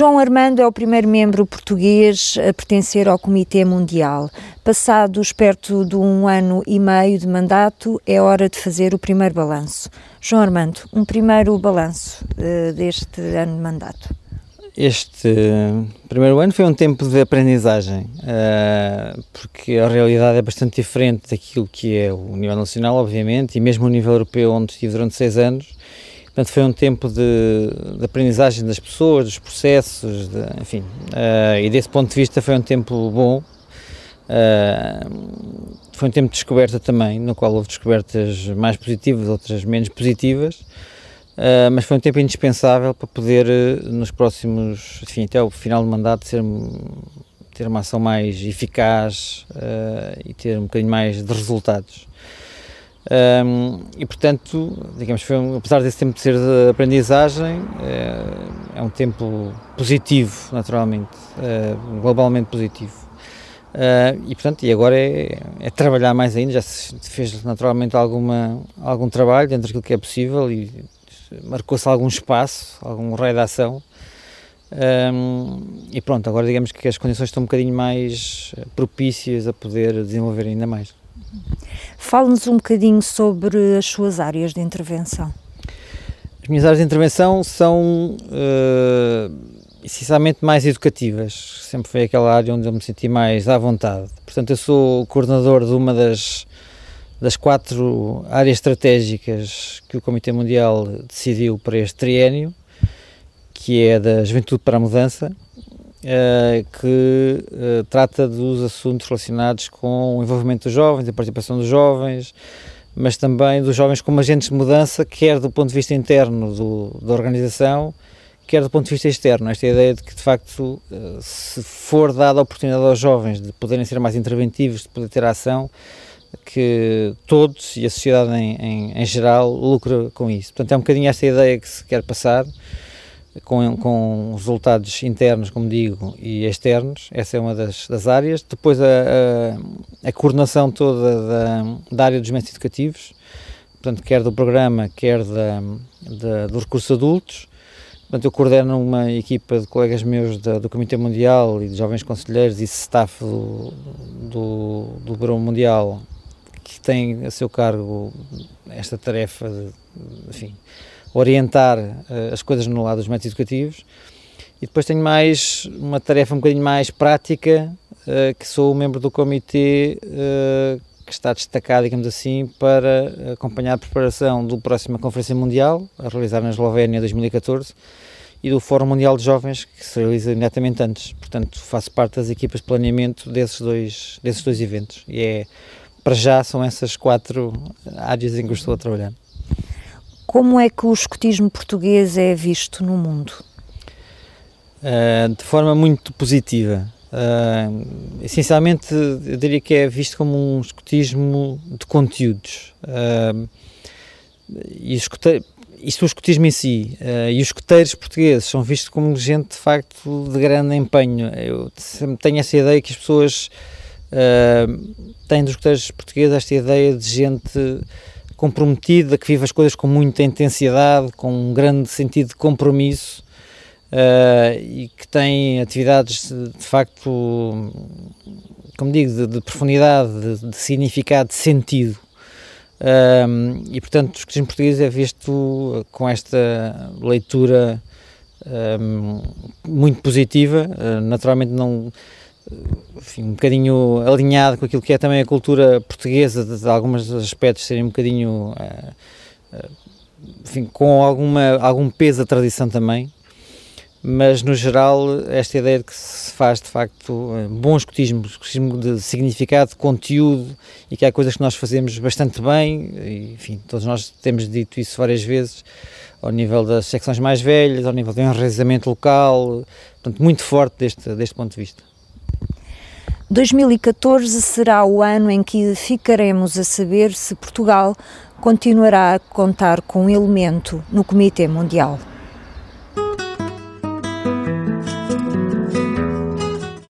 João Armando é o primeiro membro português a pertencer ao Comité Mundial. Passados perto de 1 ano e meio de mandato, é hora de fazer o primeiro balanço. João Armando, um primeiro balanço deste ano de mandato. Este primeiro ano foi um tempo de aprendizagem, porque a realidade é bastante diferente daquilo que é o nível nacional, obviamente, e mesmo o nível europeu, onde estive durante 6 anos. Portanto, foi um tempo de aprendizagem das pessoas, dos processos, enfim, e desse ponto de vista foi um tempo bom, foi um tempo de descoberta também, no qual houve descobertas mais positivas, outras menos positivas, mas foi um tempo indispensável para poder, nos próximos, enfim, até o final do mandato, ter uma ação mais eficaz e ter um bocadinho mais de resultados. E portanto, digamos, apesar desse tempo de ser de aprendizagem, é um tempo positivo, naturalmente, globalmente positivo, e portanto, e agora é trabalhar mais ainda. Já se fez naturalmente algum trabalho dentro daquilo que é possível e marcou-se algum espaço, algum raio de ação, e pronto, agora digamos que as condições estão um bocadinho mais propícias a poder desenvolver ainda mais. Fale-nos um bocadinho sobre as suas áreas de intervenção. As minhas áreas de intervenção são essencialmente mais educativas, sempre foi aquela área onde eu me senti mais à vontade. Portanto, eu sou coordenador de uma das 4 áreas estratégicas que o Comité Mundial decidiu para este triênio, que é da Juventude para a Mudança, que trata dos assuntos relacionados com o envolvimento dos jovens, a participação dos jovens, mas também dos jovens como agentes de mudança, quer do ponto de vista interno da organização, quer do ponto de vista externo. Esta ideia de que, de facto, se for dada a oportunidade aos jovens de poderem ser mais interventivos, de poder ter ação, que todos e a sociedade em geral lucra com isso. Portanto, é um bocadinho esta ideia que se quer passar, com resultados internos, como digo, e externos. Essa é uma das áreas. Depois a coordenação toda da área dos métodos educativos, portanto, quer do programa, quer dos recursos adultos. Portanto, eu coordeno uma equipa de colegas meus do Comitê Mundial e de jovens conselheiros e staff do Bureau Mundial, que tem a seu cargo esta tarefa de, enfim, orientar as coisas no lado dos métodos educativos. E depois tenho mais uma tarefa um bocadinho mais prática, que sou membro do comitê que está destacado, digamos assim, para acompanhar a preparação do próximo Conferência Mundial, a realizar na Eslovénia 2014, e do Fórum Mundial de Jovens, que se realiza imediatamente antes. Portanto, faço parte das equipas de planeamento desses dois eventos. E para já são essas 4 áreas em que eu estou a trabalhar. Como é que o escutismo português é visto no mundo? De forma muito positiva. Essencialmente, eu diria que é visto como um escutismo de conteúdos. Isto é o escutismo em si. E os escuteiros portugueses são vistos como gente, de facto, de grande empenho. Eu sempre tenho essa ideia que as pessoas têm dos escuteiros portugueses, esta ideia de gente comprometida, que vive as coisas com muita intensidade, com um grande sentido de compromisso, e que tem atividades de facto, como digo, de profundidade, de significado, de sentido. E portanto, o escutismo português é visto com esta leitura muito positiva, naturalmente não, enfim, um bocadinho alinhado com aquilo que é também a cultura portuguesa, de alguns aspectos serem um bocadinho, enfim, com algum peso a tradição também, mas no geral esta ideia de que se faz de facto bom escutismo de significado, de conteúdo, e que há coisas que nós fazemos bastante bem, e, enfim, todos nós temos dito isso várias vezes, ao nível das secções mais velhas, ao nível do enraizamento local, portanto muito forte deste ponto de vista. 2014 será o ano em que ficaremos a saber se Portugal continuará a contar com um elemento no Comitê Mundial.